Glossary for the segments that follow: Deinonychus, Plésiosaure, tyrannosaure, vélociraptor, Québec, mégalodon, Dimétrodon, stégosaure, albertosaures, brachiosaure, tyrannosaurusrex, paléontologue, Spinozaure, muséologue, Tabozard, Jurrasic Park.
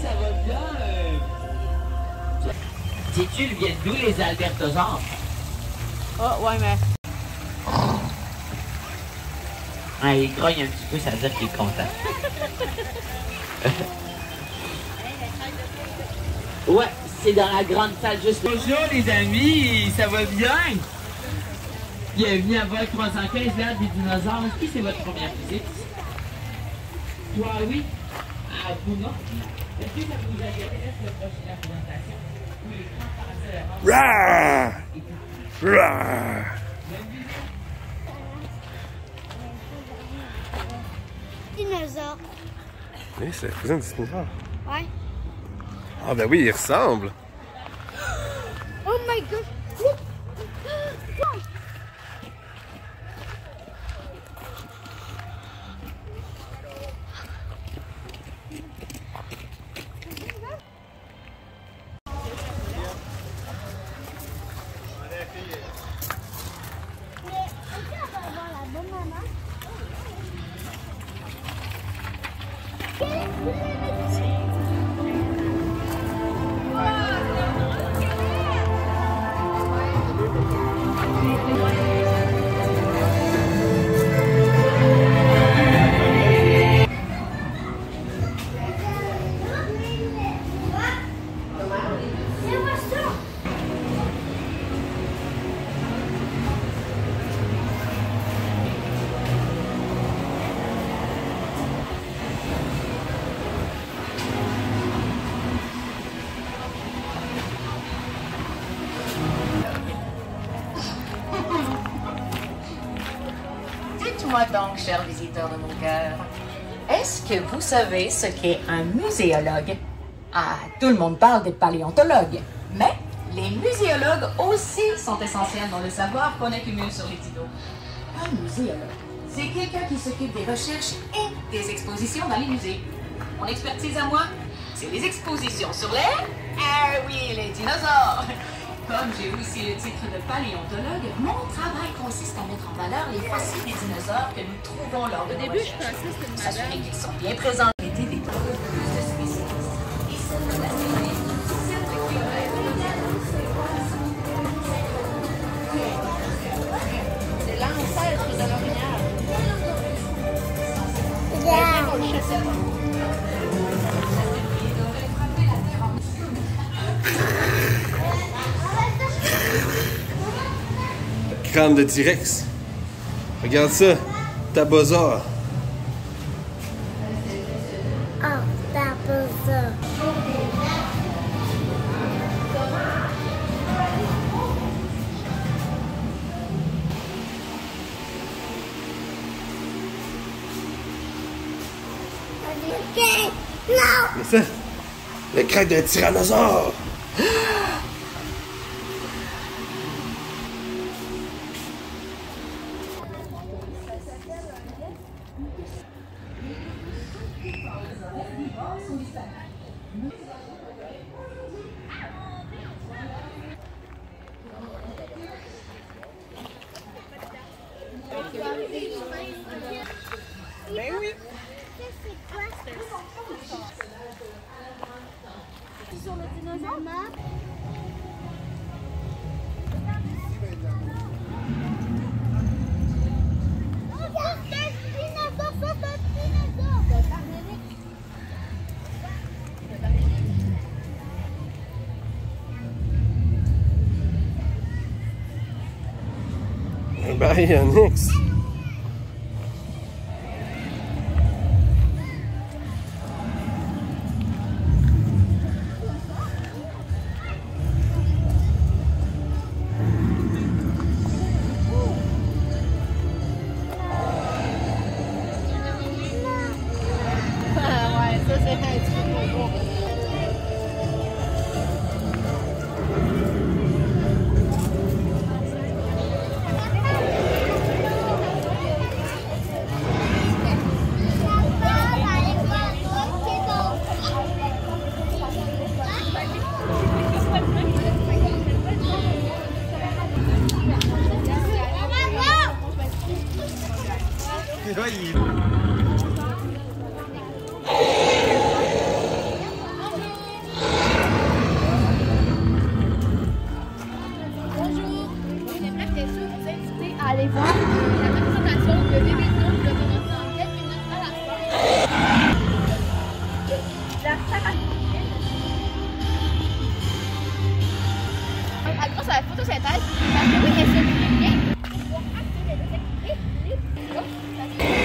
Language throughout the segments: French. ça va bien. Sais-tu, ils viennent d'où les albertosaures? Oh, ouais, mais... Ah, il grogne un petit peu, ça veut dire qu'il est content. Ouais, c'est dans la grande salle juste... Bonjour les amis, ça va bien? Bienvenue à votre 315 l'ère des dinosaures. Est-ce que c'est votre première visite? Toi oui, à vous non. Est-ce que ça vous intéresse le prochain présentation? Ou les grands parasites de la France? Raaaaah! Dinosaure. Oui, c'est la cousine du dinosaure. Ouais. Ah ben oui, il ressemble. Oh my god! Dites-moi donc, chers visiteurs de mon cœur, est-ce que vous savez ce qu'est un muséologue? Ah, tout le monde parle des paléontologues, mais les muséologues aussi sont essentiels dans le savoir qu'on accumule sur les dinos. Un muséologue, c'est quelqu'un qui s'occupe des recherches et des expositions dans les musées. Mon expertise à moi, c'est les expositions sur les... Ah oui, les dinosaures! Comme j'ai aussi le titre de paléontologue, mon travail consiste à mettre en valeur les fossiles des dinosaures que nous trouvons lors de nos recherches. S'assurer qu'ils sont bien présents. Crâne de T-Rex. Regarde ça. Tabozard. Oh, Tabozard. Okay. Non. C'est ça. Le crâne d'un tyrannosaure. Ben oui. C'est quoi ça? Sur le dinosaure? Deinonychus. Ah ouais, ça c'est un truc bon. Joyeux. photosynthèse, parce que oui, elles se plient bien pour activer les activités, les plans, parce que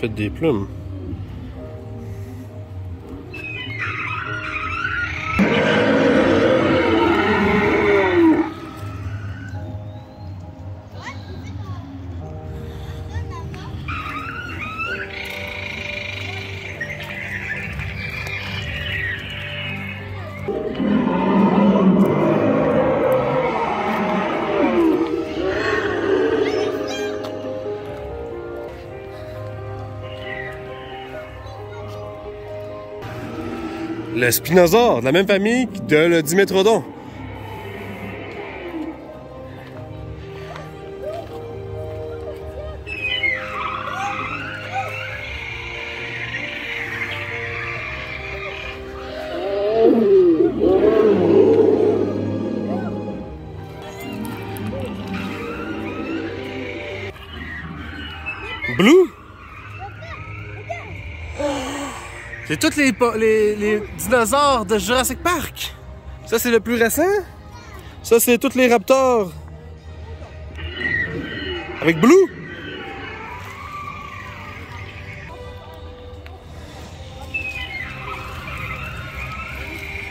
faites des plumes. Le Spinozaure, de la même famille que le Dimétrodon. Blue? C'est tous les dinosaures de Jurassic Park. Ça, c'est le plus récent. Ça, c'est tous les raptors. Avec Blue.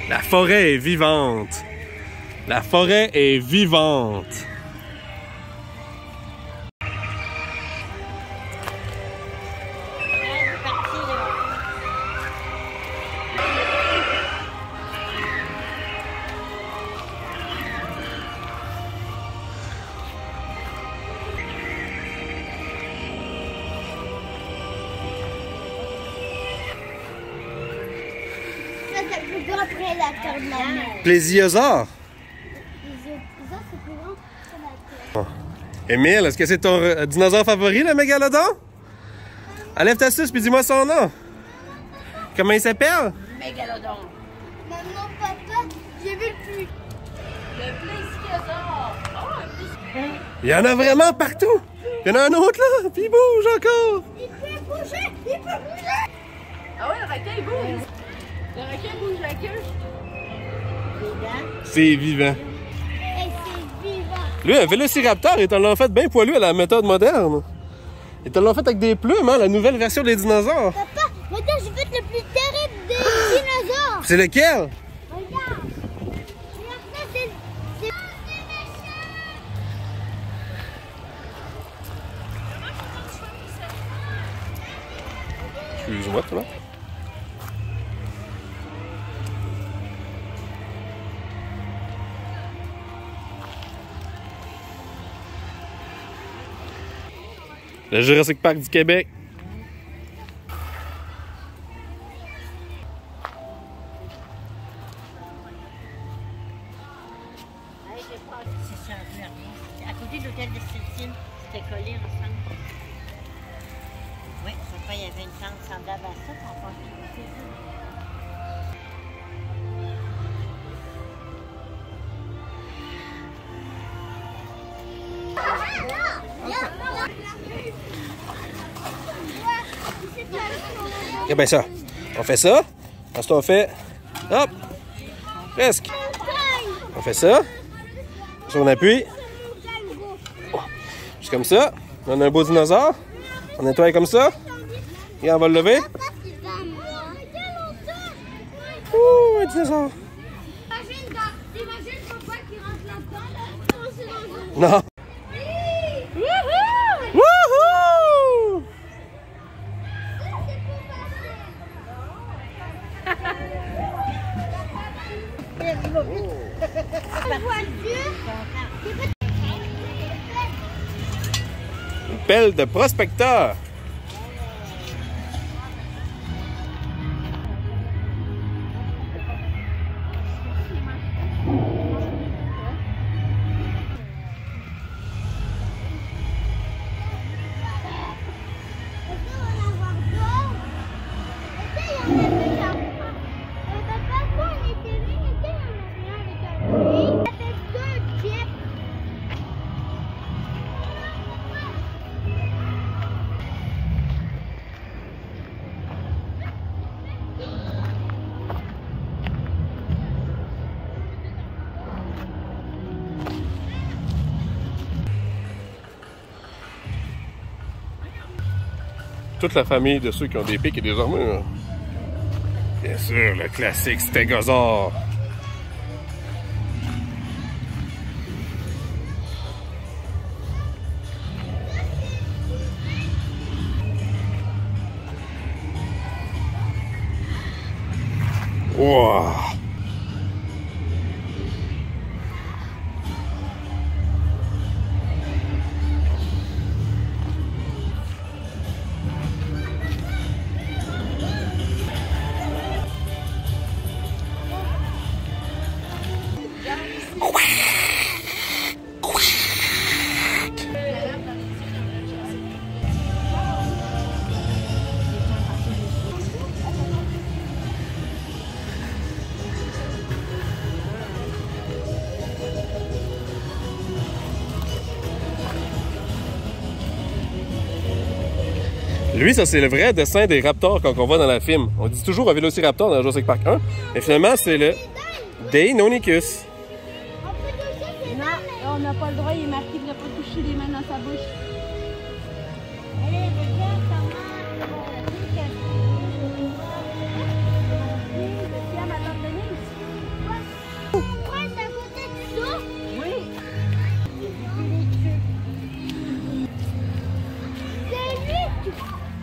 La forêt est vivante. La forêt est vivante. Plésiosaure. Oh. Émile, est-ce que c'est ton dinosaure favori, le mégalodon? Enlève ta suce puis dis-moi son nom. Comment il s'appelle? Mégalodon. Maman, papa, j'ai vu le plus. Le plésiosaure. Oh, il y en a vraiment partout. Il y en a un autre là, puis il bouge encore. Il peut bouger, il peut bouger. Ah ouais, le requin il bouge. Le requin bouge la queue. C'est vivant. Lui, un vélociraptor, ils te l'ont fait bien poilu à la méthode moderne. Ils te l'ont fait avec des plumes, hein, la nouvelle version des dinosaures. Papa, regarde, j'ai fait le plus terrible des dinosaures. C'est lequel? Regarde. Ça, c'est... Excuse-moi, toi. Le Jurassic Park du Québec. servi à rien. À côté de l'hôtel de Sicile, c'était collé ensemble. Oui, cette fois, il y avait une tente semblable à ça, qu'on pensait que c'était ça. Et bien ça, on fait ça, ensuite on fait, hop, presque, on fait ça, on appuie, juste comme ça, on a un beau dinosaure, on nettoie comme ça, et on va le lever, ouh, un dinosaure, non. Une pelle de prospecteur. Toute la famille de ceux qui ont des pics et des armures. Bien sûr, le classique stégosaure. Wow! Lui, ça, c'est le vrai dessin des raptors qu'on voit dans la film. On dit toujours un vélociraptor dans Jurassic Park 1, mais finalement, c'est le Deinonychus. Non, on n'a pas le droit, il est marqué de ne pas toucher les mains dans sa bouche.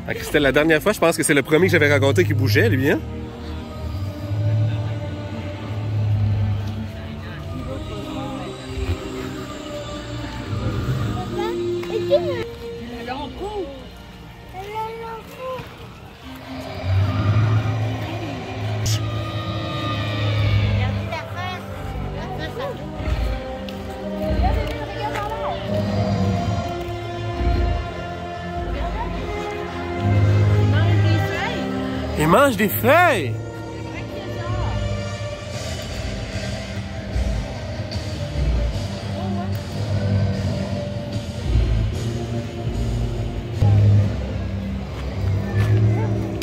Ah, Christelle, la dernière fois, je pense que c'est le premier que j'avais raconté qui bougeait, lui, hein? Il mange des feuilles!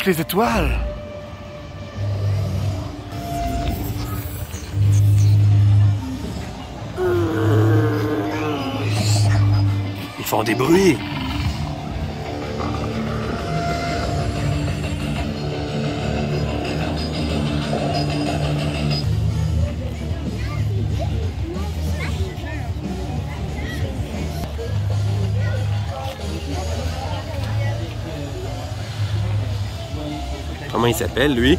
Les étoiles! Ils font des bruits! Comment il s'appelle, lui?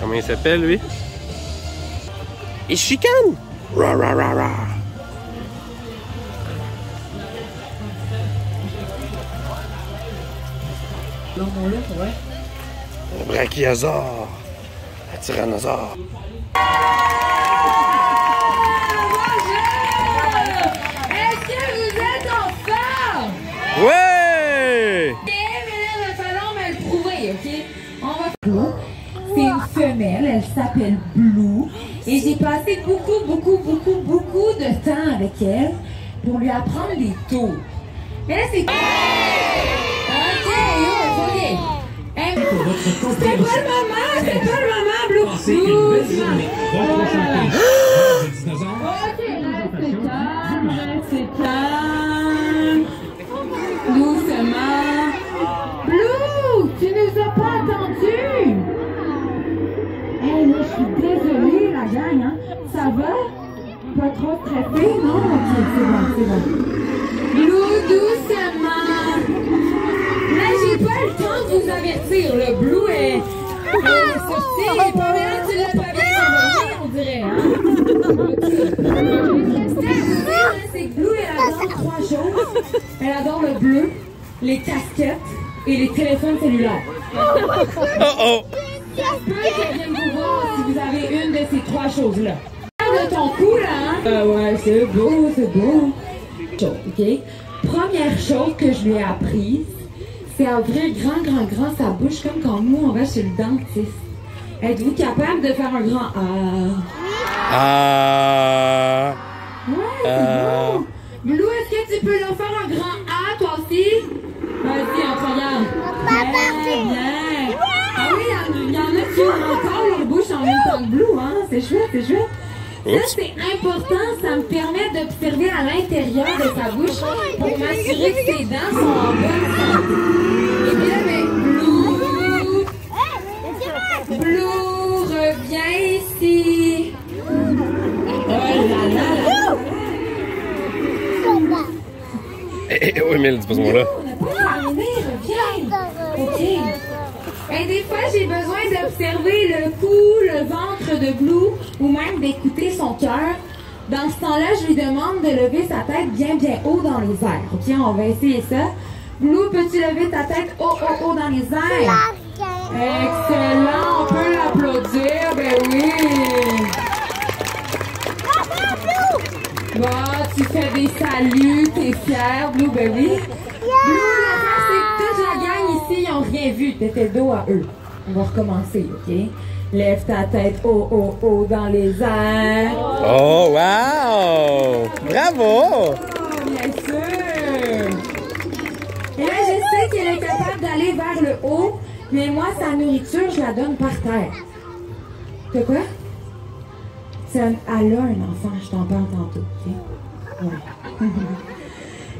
Comment il s'appelle, lui? Il chicane! Ra, ra, ra, ra. Un brachiosaure! Un tyrannosaure! s'appelle Blue. Et j'ai passé beaucoup de temps avec elle pour lui apprendre les taux. Mais là, c'est... OK, OK. C'est pas le moment, Blue. C'est calme. Doucement. Blue, tu nous as pas attendu. Hey, là, je suis désolée, la gang, hein. Ça va? Pas trop stressé, non? OK, c'est bon, Blue, doucement. Là, j'ai pas le temps de vous avertir. Le Blue est... sorti, pas là, tu l'as pas bien, on dirait, hein. C'est que Blue, elle adore trois choses. Elle adore le bleu, les casquettes et les téléphones cellulaires. Oh oh! Peu qu'elle vienne vous voir si vous avez une de ces trois choses-là. Regarde ton cou, là, hein? Ouais, c'est beau, OK? Première chose que je lui ai apprise, c'est à ouvrir grand sa bouche, comme quand nous, on va chez le dentiste. Êtes-vous capable de faire un grand « Ah! Ah! » Ouais, c'est beau! Blue, est-ce que tu peux leur faire un grand A, toi aussi? Vas-y, on te regarde. Bien. Ah oui, il y en a qui ont encore leur bouche en même temps que Blue, hein? C'est chouette, Ça, c'est important. Ça me permet d'observer à l'intérieur de sa bouche pour m'assurer que ses dents sont en bonne santé. Et bien, Blue... Blue, reviens ici. Oh là là là! Oui, mais dis pas ce mot-là. On n'a pas terminé, reviens. OK. Et des fois, j'ai besoin d'observer le cou, le ventre de Blue, ou même d'écouter son cœur. Dans ce temps-là, je lui demande de lever sa tête bien haut dans les airs. OK, on va essayer ça. Blue, peux-tu lever ta tête haut dans les airs? Excellent, on peut l'applaudir, ben oui. Bon, tu fais des saluts, t'es fière, Blue, ben oui. Yeah! Blue, c'est toute la gang ici, ils n'ont rien vu, t'étais dos à eux. On va recommencer, OK? Lève ta tête haut dans les airs. Oh, wow! Bravo! Bien sûr! Et là, je sais qu'elle est capable d'aller vers le haut, mais moi, sa nourriture, je la donne par terre. T'as quoi? Elle a un enfant, je t'en parle tantôt, OK? Ouais.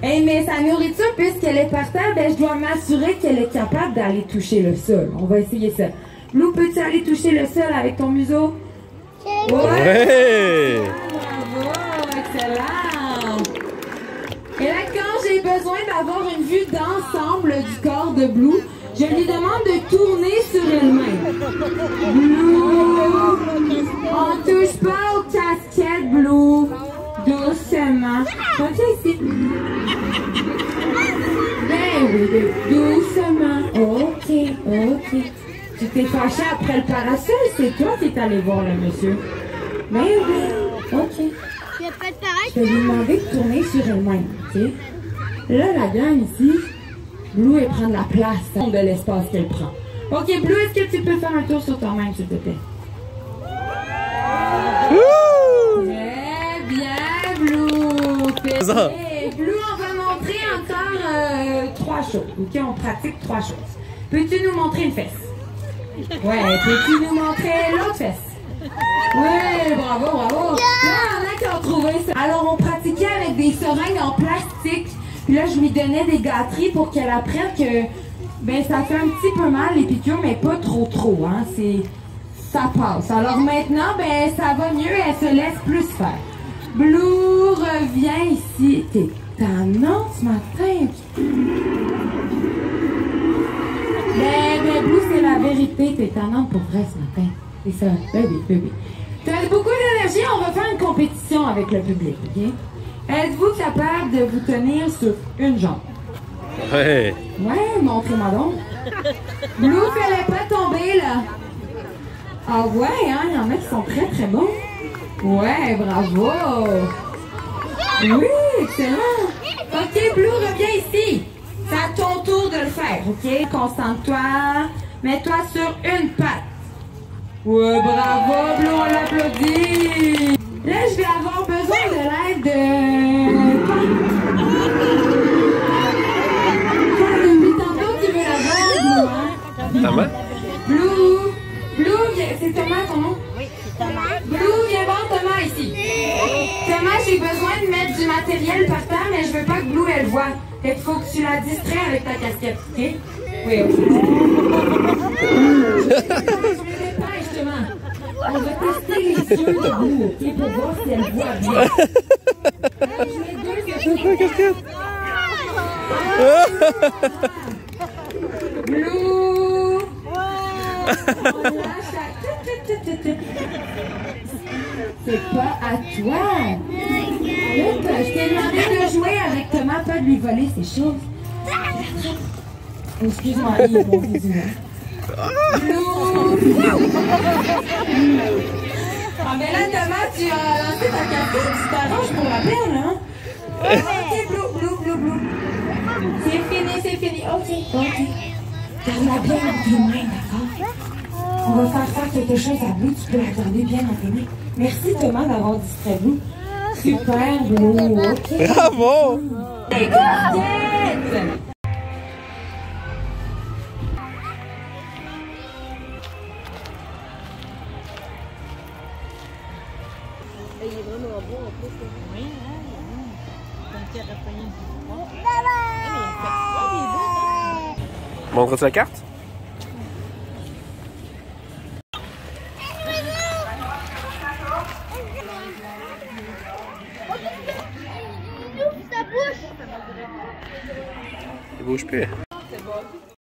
Hey, mais sa nourriture, puisqu'elle est par terre, ben, je dois m'assurer qu'elle est capable d'aller toucher le sol. On va essayer ça. Blue, peux-tu aller toucher le sol avec ton museau? Ouais! Bravo! Excellent! Et là, quand j'ai besoin d'avoir une vue d'ensemble du corps de Blue, je lui demande de tourner sur elle-même. Blue, on touche pas aux casquettes, Blue. Doucement. OK, ici. Ben oui, doucement. OK. Tu t'es fâché après le parasol, c'est toi qui es allé voir le monsieur. Ben oui, OK. Je vais lui demander de tourner sur elle-même, OK? Là, la gamme ici... Blue, elle prend de la place de l'espace qu'elle prend. OK, Blue, est-ce que tu peux faire un tour sur toi-même, s'il te plaît? Très bien, Blue. Et Blue, on va montrer encore trois choses. OK, on pratique trois choses. Peux-tu nous montrer une fesse? Ouais, peux-tu nous montrer l'autre fesse? Oui, bravo. Là, on a trouvé ça. Alors, on pratiquait avec des seringues en plastique. Puis là, je lui donnais des gâteries pour qu'elle apprenne que ben ça fait un petit peu mal les piqûres, mais pas trop, hein. Ça passe. Alors maintenant, ben ça va mieux, elle se laisse plus faire. Blue, reviens ici. T'es tannant ce matin. Mais Blue, c'est la vérité. T'es tannante pour vrai ce matin. C'est ça, bébé. T'as beaucoup d'énergie, on va faire une compétition avec le public, OK? Êtes-vous capable de vous tenir sur une jambe? Ouais! Ouais, montrez-moi donc! Blue, fallait pas tomber, là! Ah ouais, hein? Il y en a qui sont très bons! Ouais, bravo! Oui, excellent! OK, Blue, reviens ici! C'est à ton tour de le faire, OK? Concentre-toi, mets-toi sur une patte! Ouais, bravo, Bleu, on l'applaudit. Là, je vais avoir besoin de l'aide de Tantôt, tu veux la vendre, Blue, c'est Thomas ton nom? Oui, c'est Thomas. Blue, viens voir Thomas ici. Thomas, j'ai besoin de mettre du matériel par terre, mais je veux pas que Blue, elle voit. Fait qu'il faut que tu la distrais avec ta casquette, ok? Oui, ok. Je dépêche, justement. On va tester les yeux de Blue, ok, pour voir si elle voit bien. Je mets deux casquettes. Blue! On lâche la... C'est pas à toi. Là, je t'ai demandé de jouer avec Thomas, pas de lui voler ses choses. Oh, excuse-moi, il est bon, ah, mais là, Thomas, tu as lancé ta casquette, tu t'arranges pour la perdre, hein? Ok, Blou. C'est fini. Ok. Garde la bière entre tes mains, d'accord? On va faire faire quelque chose à Blue, tu peux la garder bien en tes mains. Merci Thomas d'avoir distrait Blue. Super Blue, ok. Bravo! Les casquettes! Il est vraiment beau en plus. Oui, il est comme ça. Montre sa carte. Bouge plus.